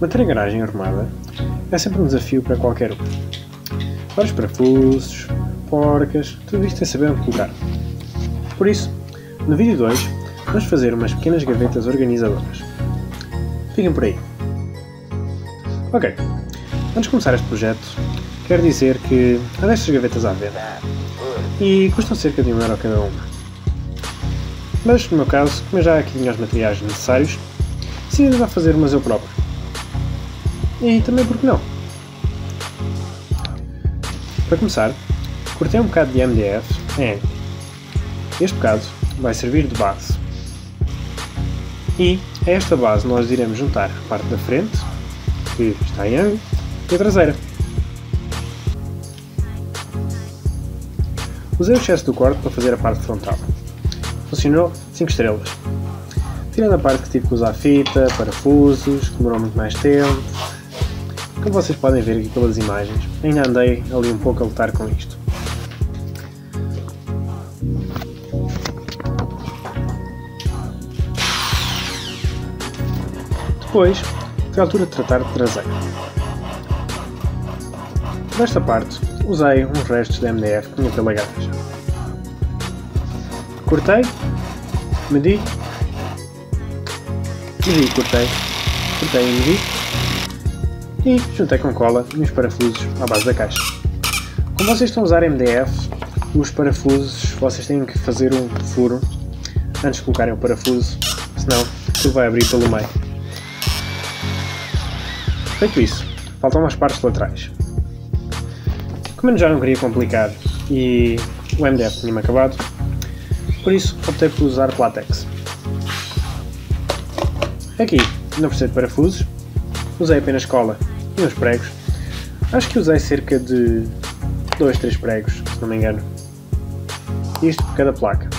Manter a garagem arrumada é sempre um desafio para qualquer um. Vários parafusos, porcas, tudo isto é saber onde colocar. Por isso, no vídeo 2, vamos fazer umas pequenas gavetas organizadoras. Fiquem por aí. Ok, antes de começar este projeto, quero dizer que há destas gavetas à venda e custam cerca de 1€ cada uma. Mas, no meu caso, como eu já aqui tinha os materiais necessários, decidi já fazer umas eu próprio. E também porque não? Para começar, cortei um bocado de MDF em ângulo. Este bocado vai servir de base. E a esta base nós iremos juntar a parte da frente, que está em ângulo, e a traseira. Usei o excesso do corte para fazer a parte frontal. Funcionou 5 estrelas. Tirando a parte que tive que usar fita, parafusos, que demorou muito mais tempo. Como vocês podem ver aqui pelas imagens, ainda andei ali um pouco a lutar com isto. Depois, foi a altura de tratar de traseiro. Nesta parte, usei uns restos de MDF que tinha pela garagem. Cortei, medi e juntei com cola e os parafusos à base da caixa. Como vocês estão a usar MDF, os parafusos vocês têm que fazer um furo antes de colocarem o parafuso, senão tudo vai abrir pelo meio. Feito isso, faltam as partes laterais. Como eu já não queria complicar e o MDF tinha-me acabado, por isso optei por usar látex. Aqui não precisei de parafusos, usei apenas cola e uns pregos. Acho que usei cerca de 2-3 pregos, se não me engano. Isto por cada placa.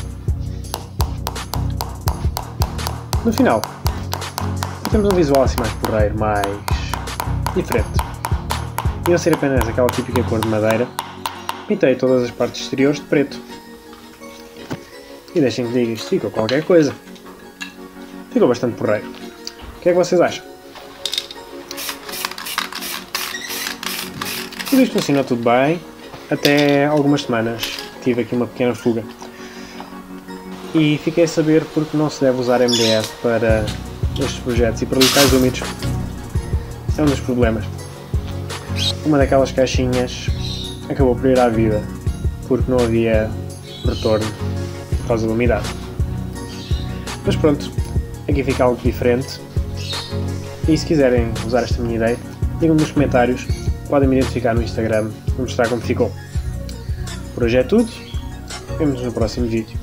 No final, temos um visual assim mais porreiro, mais diferente. E não ser apenas aquela típica cor de madeira, pintei todas as partes exteriores de preto. E deixem que diga, isto ficou qualquer coisa. Ficou bastante porreiro. O que é que vocês acham? Tudo isto funcionou tudo bem, até algumas semanas tive aqui uma pequena fuga. E fiquei a saber porque não se deve usar MDF para estes projetos e para locais úmidos. É um dos problemas. Uma daquelas caixinhas acabou por ir à vida, porque não havia retorno por causa da umidade. Mas pronto, aqui fica algo diferente. E se quiserem usar esta minha ideia, digam-me nos comentários, podem me identificar no Instagram, vou mostrar como ficou. Por hoje é tudo, vemos-nos no próximo vídeo.